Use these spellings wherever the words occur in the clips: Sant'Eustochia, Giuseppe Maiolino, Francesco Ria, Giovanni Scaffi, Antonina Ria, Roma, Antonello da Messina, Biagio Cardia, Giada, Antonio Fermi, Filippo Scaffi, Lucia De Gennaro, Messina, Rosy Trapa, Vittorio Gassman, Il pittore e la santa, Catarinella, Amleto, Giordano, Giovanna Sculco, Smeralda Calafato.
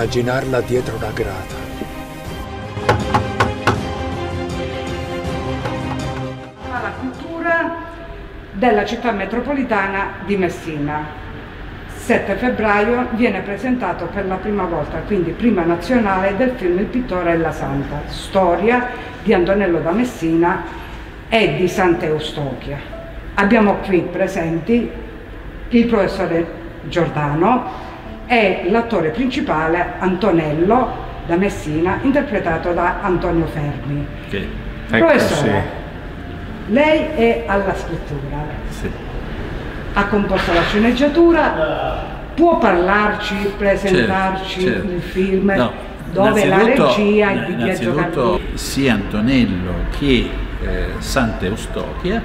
immaginarla dietro una grata. Alla cultura della città metropolitana di Messina. 7 febbraio viene presentato per la prima volta, quindi prima nazionale, del film Il pittore e la santa, storia di Antonello da Messina e di Sant'Eustochia. Abbiamo qui presenti il professore Giordano e l'attore principale Antonello da Messina, interpretato da Antonio Fermi. Okay. Professore, sì. Lei è alla scrittura. Sì. Ha composto la sceneggiatura, può parlarci, presentarci certo. Il film, no, dove la regia è di Biagio Cardia. Sia Antonello che Sant'Eustochia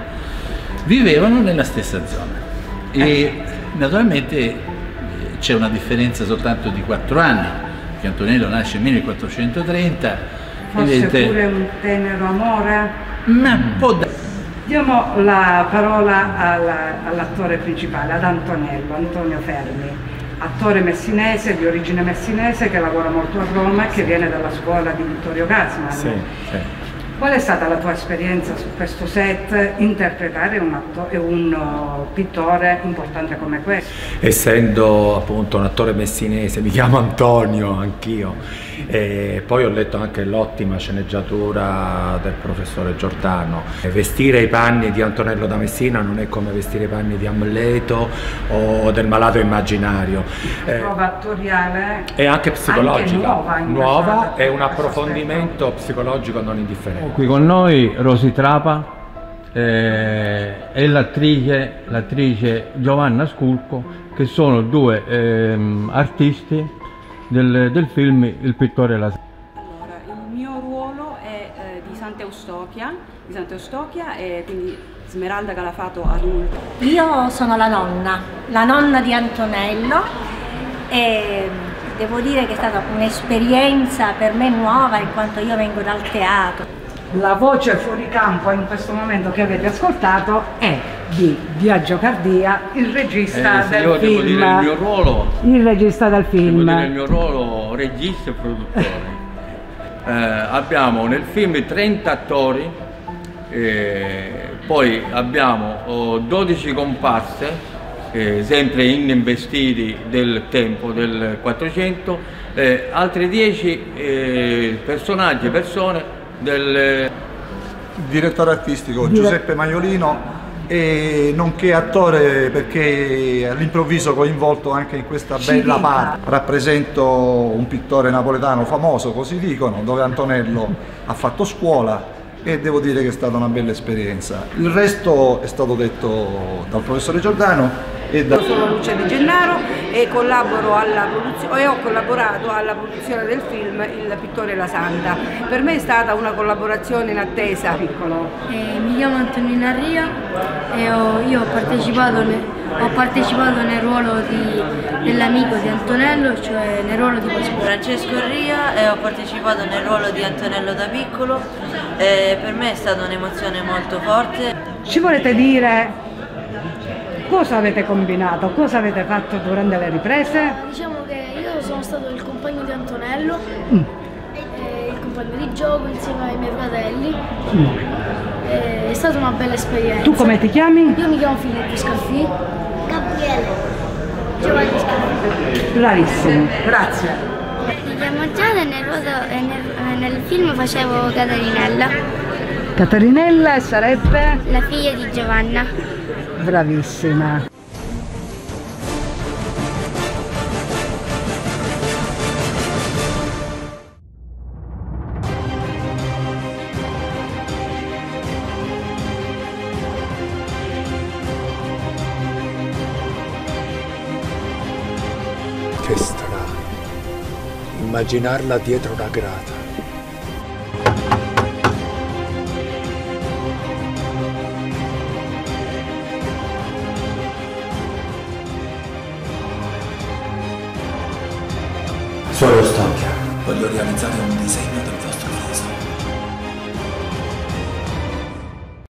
vivevano nella stessa zona e naturalmente c'è una differenza soltanto di 4 anni, che Antonello nasce nel 1430. Forse pure un tenero amore? Ma può darsi. Diamo la parola all'attore principale, ad Antonello, Antonio Fermi, attore messinese, di origine messinese, che lavora molto a Roma e che viene dalla scuola di Vittorio Gassman. Sì, sì. Qual è stata la tua esperienza su questo set, interpretare un pittore importante come questo? Essendo appunto un attore messinese, mi chiamo Antonio anch'io, e poi ho letto anche l'ottima sceneggiatura del professore Giordano. Vestire i panni di Antonello da Messina non è come vestire i panni di Amleto o del malato immaginario. Prova attoriale e anche psicologica, anche nuova, e un approfondimento psicologico non indifferente. Qui con noi Rosy Trapa e l'attrice Giovanna Sculco, che sono due artisti del film Il pittore e la santa. Allora, il mio ruolo è di Sant'Eustochia e quindi Smeralda Calafato adulta. Io sono la nonna di Antonello e devo dire che è stata un'esperienza per me nuova, in quanto io vengo dal teatro. La voce fuori campo in questo momento che avete ascoltato è di Biagio Cardia, il regista del film. Il mio ruolo, regista e produttore. Abbiamo nel film 30 attori, poi abbiamo 12 comparse, sempre investiti del tempo del 400, altri 10 personaggi e persone del direttore artistico Giuseppe Maiolino, e nonché attore, perché all'improvviso coinvolto anche in questa bella parte. Rappresento un pittore napoletano famoso, così dicono, dove Antonello ha fatto scuola, e devo dire che è stata una bella esperienza. Il resto è stato detto dal professore Giordano. Io sono Lucia De Gennaro e ho collaborato alla produzione del film Il pittore e la santa. Per me è stata una collaborazione in attesa. Piccolo. Mi chiamo Antonina Ria e io ho partecipato nel ruolo dell'amico di Antonello, cioè nel ruolo di Francesco Ria, e ho partecipato nel ruolo di Antonello da piccolo. Per me è stata un'emozione molto forte. Ci volete dire cosa avete combinato? Cosa avete fatto durante le riprese? Diciamo che io sono stato il compagno di Antonello, il compagno di gioco insieme ai miei fratelli. È stata una bella esperienza. Tu come ti chiami? Io mi chiamo Filippo Scaffi. Gabriele. Giovanni Scaffi. Bravissimo, grazie. Mi chiamo Giada e nel film facevo Catarinella. Catarinella sarebbe? La figlia di Giovanna. Bravissima. Che strano, immaginarla dietro una grata. Solo Eustochia. Voglio realizzare un disegno del